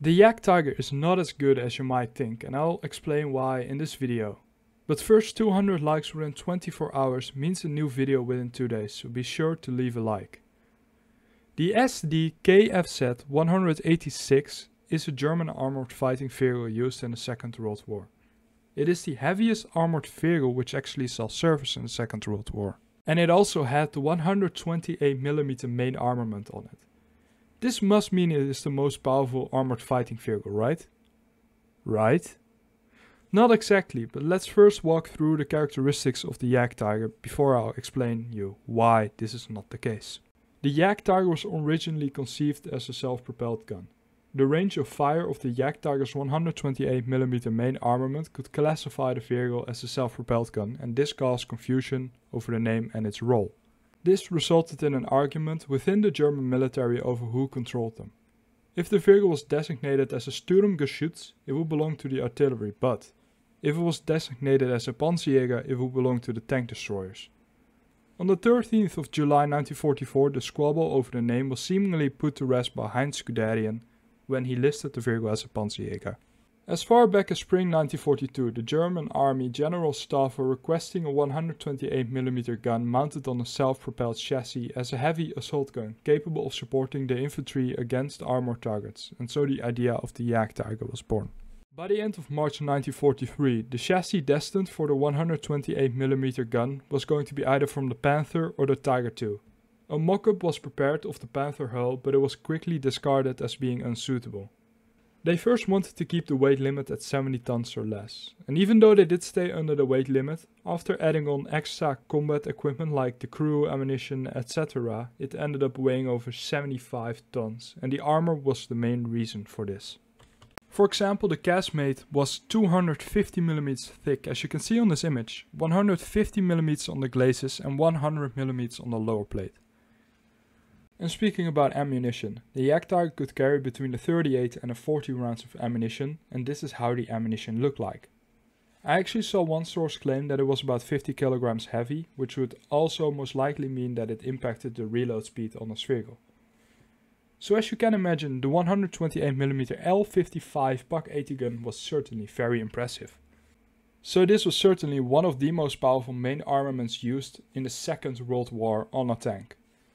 The Jagdtiger is not as good as you might think, and I'll explain why in this video. But first, 200 likes within 24 hours means a new video within 2 days, so be sure to leave a like. The SDKFZ 186 is a German armored fighting vehicle used in the Second World War. It is the heaviest armored vehicle which actually saw service in the Second World War. And it also had the 128mm main armament on it. This must mean it is the most powerful armored fighting vehicle, right? Right? Not exactly, but let's first walk through the characteristics of the Jagdtiger before I'll explain you why this is not the case. The Jagdtiger was originally conceived as a self-propelled gun. The range of fire of the Jagdtiger's 128mm main armament could classify the vehicle as a self-propelled gun, and this caused confusion over the name and its role. This resulted in an argument within the German military over who controlled them. If the vehicle was designated as a Sturmgeschütz, it would belong to the artillery, but if it was designated as a Panzerjäger, it would belong to the tank destroyers. On the 13th of July 1944, the squabble over the name was seemingly put to rest by Heinz Guderian when he listed the vehicle as a Panzerjäger. As far back as spring 1942, the German Army General Staff were requesting a 128mm gun mounted on a self-propelled chassis as a heavy assault gun capable of supporting the infantry against armored targets, and so the idea of the Jagdtiger was born. By the end of March 1943, the chassis destined for the 128mm gun was going to be either from the Panther or the Tiger II. A mock-up was prepared of the Panther hull, but it was quickly discarded as being unsuitable. They first wanted to keep the weight limit at 70 tons or less, and even though they did stay under the weight limit, after adding on extra combat equipment like the crew, ammunition, etc., it ended up weighing over 75 tons, and the armor was the main reason for this. For example, the casemate was 250mm thick, as you can see on this image, 150mm on the glazes and 100mm on the lower plate. And speaking about ammunition, the Jagdtiger could carry between the 38 and the 40 rounds of ammunition, and this is how the ammunition looked like. I actually saw one source claim that it was about 50 kilograms heavy, which would also most likely mean that it impacted the reload speed on the vehicle. So as you can imagine, the 128mm L55 PAK-80 gun was certainly very impressive. So this was certainly one of the most powerful main armaments used in the Second World War on a tank.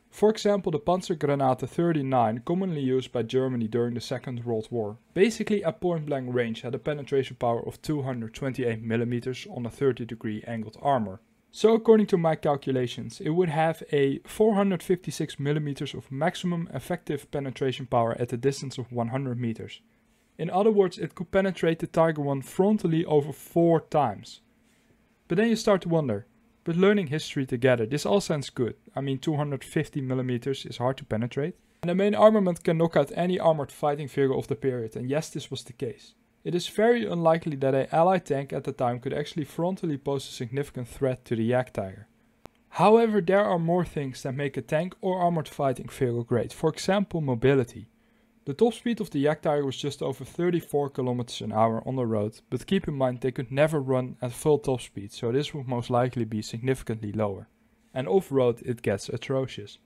For example, the Panzergranate 39, commonly used by Germany during the Second World War, basically at point-blank range had a penetration power of 228mm on a 30-degree angled armor. So according to my calculations, it would have a 456mm of maximum effective penetration power at a distance of 100 meters. In other words, it could penetrate the Tiger I frontally over 4 times. But then you start to wonder. But learning history together, this all sounds good. I mean, 250mm is hard to penetrate. And the main armament can knock out any armored fighting vehicle of the period, and yes, this was the case. It is very unlikely that an Allied tank at the time could actually frontally pose a significant threat to the Jagdtiger. However, there are more things that make a tank or armored fighting vehicle great, for example mobility. The top speed of the Jagdtiger was just over 34 km/h on the road, but keep in mind they could never run at full top speed, so this would most likely be significantly lower. And off-road it gets atrocious.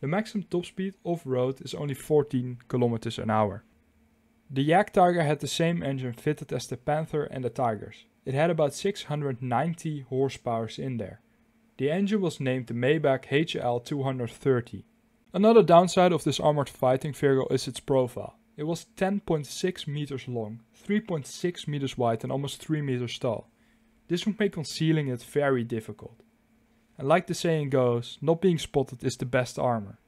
The maximum top speed off-road is only 14 km/h. The Jagdtiger had the same engine fitted as the Panther and the Tigers. It had about 690 horsepower in there. The engine was named the Maybach HL 230. Another downside of this armored fighting vehicle is its profile. It was 10.6 meters long, 3.6 meters wide and almost 3 meters tall. This would make concealing it very difficult. And like the saying goes, not being spotted is the best armor.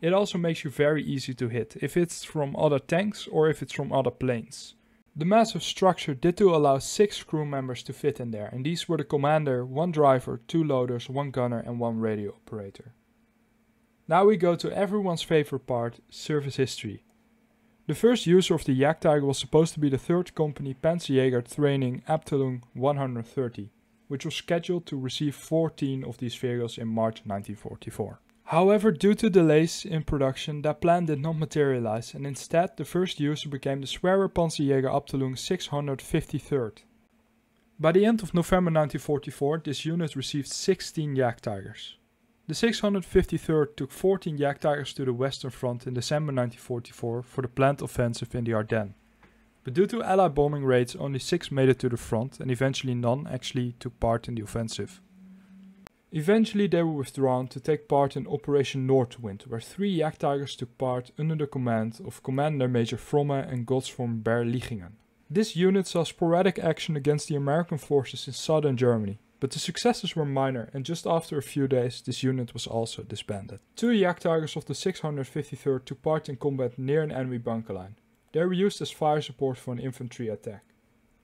It also makes you very easy to hit, if it's from other tanks or if it's from other planes. The massive structure did to allow 6 crew members to fit in there, and these were the commander, 1 driver, 2 loaders, 1 gunner and 1 radio operator. Now we go to everyone's favorite part, service history. The first user of the Jagdtiger was supposed to be the 3rd Company Panzerjäger Training Abteilung 130, which was scheduled to receive 14 of these vehicles in March 1944. However, due to delays in production, that plan did not materialize, and instead the first user became the Schwere Panzerjäger Abteilung 653. By the end of November 1944, this unit received 16 Jagdtigers. The 653rd took 14 Jagdtigers to the Western Front in December 1944 for the planned offensive in the Ardennes. But due to Allied bombing raids, only 6 made it to the front, and eventually none actually took part in the offensive. Eventually they were withdrawn to take part in Operation Nordwind, where 3 Jagdtigers took part under the command of Commander Major Fromme and Gods von Berlichingen. This unit saw sporadic action against the American forces in southern Germany, but the successes were minor, and just after a few days this unit was also disbanded. 2 Jagdtigers of the 653rd took part in combat near an enemy bunker line. They were used as fire support for an infantry attack.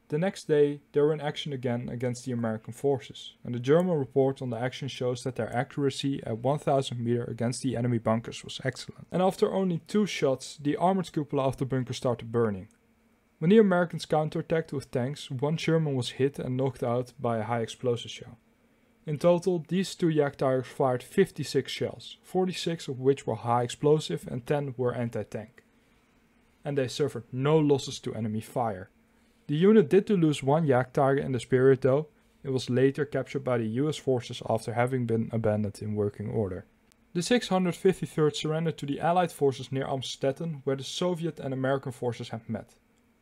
The next day they were in action again against the American forces, and the German report on the action shows that their accuracy at 1000 meter against the enemy bunkers was excellent. And after only 2 shots, the armored cupola of the bunker started burning. When the Americans counterattacked with tanks, 1 Sherman was hit and knocked out by a high explosive shell. In total, these 2 Jagdtigers fired 56 shells, 46 of which were high explosive and 10 were anti-tank. And they suffered no losses to enemy fire. The unit did lose 1 Jagdtiger in the spirit though. It was later captured by the US forces after having been abandoned in working order. The 653rd surrendered to the Allied forces near Amstetten, where the Soviet and American forces had met.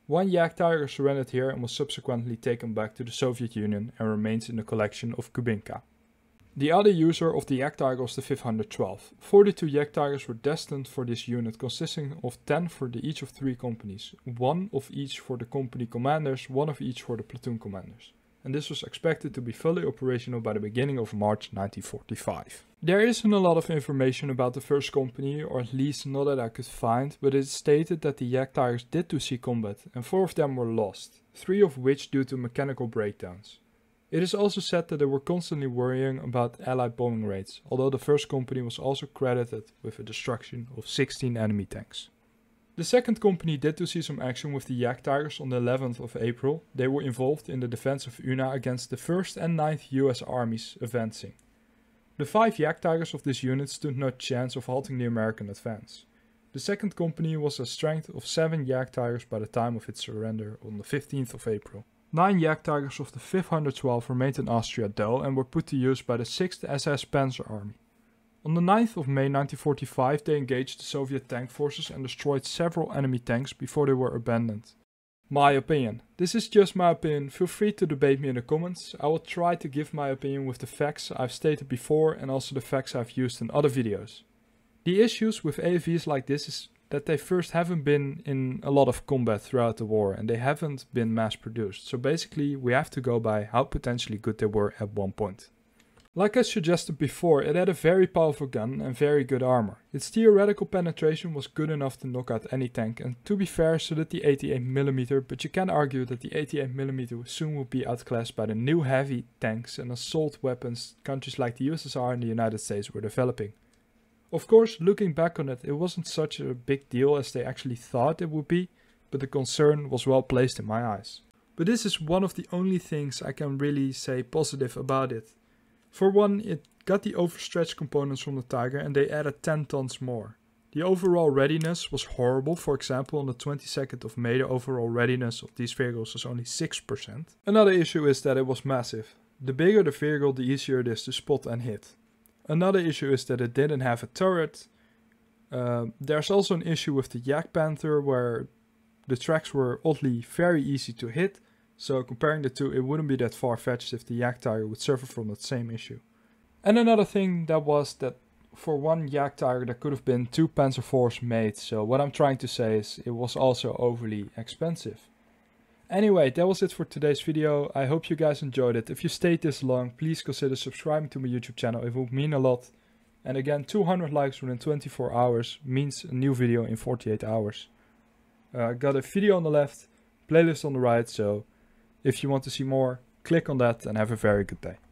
1 Jagdtiger surrendered here and was subsequently taken back to the Soviet Union and remains in the collection of Kubinka. The other user of the Jagdtiger was the 512. 42 Jagdtigers were destined for this unit, consisting of 10 for each of 3 companies, 1 of each for the company commanders, 1 of each for the platoon commanders. And this was expected to be fully operational by the beginning of March 1945. There isn't a lot of information about the first company, or at least not that I could find, but it's stated that the Jagdtigers did see combat, and 4 of them were lost, 3 of which due to mechanical breakdowns. It is also said that they were constantly worrying about Allied bombing raids, although the first company was also credited with the destruction of 16 enemy tanks. The second company did see some action with the Jagdtigers on the 11th of April. They were involved in the defense of Unna against the 1st and 9th US armies advancing. The 5 Jagdtigers of this unit stood no chance of halting the American advance. The second company was a strength of 7 Jagdtigers by the time of its surrender on the 15th of April. 9 Jagdtigers of the 512 remained in Austria though and were put to use by the 6th SS Panzer Army. On the 9th of May 1945 they engaged the Soviet tank forces and destroyed several enemy tanks before they were abandoned. My opinion. This is just my opinion. Feel free to debate me in the comments. I will try to give my opinion with the facts I've stated before and also the facts I've used in other videos. The issues with AFVs like this is that they first haven't been in a lot of combat throughout the war and they haven't been mass produced. So basically we have to go by how potentially good they were at one point. Like I suggested before, it had a very powerful gun and very good armor. Its theoretical penetration was good enough to knock out any tank, and to be fair, so did the 88mm, but you can argue that the 88mm soon would be outclassed by the new heavy tanks and assault weapons countries like the USSR and the United States were developing. Of course, looking back on it, it wasn't such a big deal as they actually thought it would be, but the concern was well placed in my eyes. But this is one of the only things I can really say positive about it. For one, it got the overstretched components from the Tiger and they added 10 tons more. The overall readiness was horrible. For example, on the 22nd of May the overall readiness of these vehicles was only 6%. Another issue is that it was massive. The bigger the vehicle, the easier it is to spot and hit. Another issue is that it didn't have a turret. There's also an issue with the Jagd Panther where the tracks were oddly very easy to hit. So comparing the two, it wouldn't be that far-fetched if the Jagdtiger would suffer from that same issue. And another thing that was that for 1 Jagdtiger there could have been 2 Panzer IVs made. So what I'm trying to say is it was also overly expensive. Anyway, that was it for today's video. I hope you guys enjoyed it. If you stayed this long, please consider subscribing to my YouTube channel. It would mean a lot. And again, 200 likes within 24 hours means a new video in 48 hours. I got a video on the left, playlist on the right, so if you want to see more, click on that and have a very good day.